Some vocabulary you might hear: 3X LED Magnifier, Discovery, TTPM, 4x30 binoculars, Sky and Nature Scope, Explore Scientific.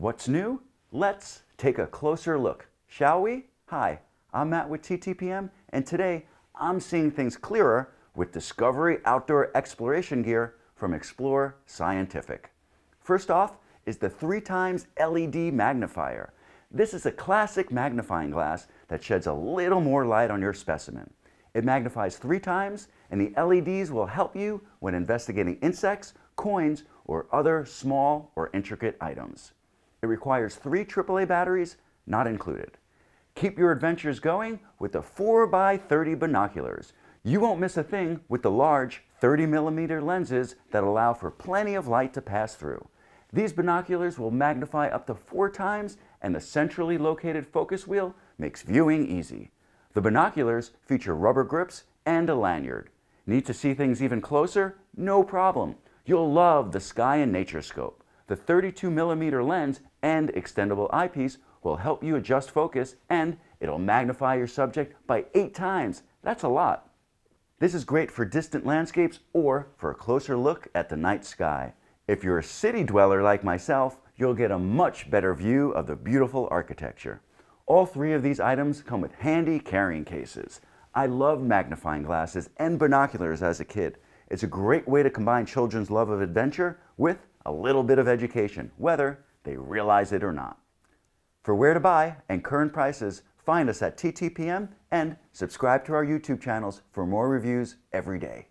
What's new? Let's take a closer look, shall we? Hi, I'm Matt with TTPM, and today I'm seeing things clearer with Discovery outdoor exploration gear from Explore Scientific. First off is the 3x LED magnifier. This is a classic magnifying glass that sheds a little more light on your specimen. It magnifies 3x, and the LEDs will help you when investigating insects, coins, or other small or intricate items. It requires 3 AAA batteries, not included. Keep your adventures going with the 4x30 binoculars. You won't miss a thing with the large 30mm lenses that allow for plenty of light to pass through. These binoculars will magnify up to 4x, and the centrally located focus wheel makes viewing easy. The binoculars feature rubber grips and a lanyard. Need to see things even closer? No problem. You'll love the Sky and Nature Scope. The 32mm lens and extendable eyepiece will help you adjust focus, and it'll magnify your subject by 8x. That's a lot. This is great for distant landscapes or for a closer look at the night sky. If you're a city dweller like myself, you'll get a much better view of the beautiful architecture. All 3 of these items come with handy carrying cases. I loved magnifying glasses and binoculars as a kid. It's a great way to combine children's love of adventure with a little bit of education, whether they realize it or not. For where to buy and current prices, find us at TTPM and subscribe to our YouTube channels for more reviews every day.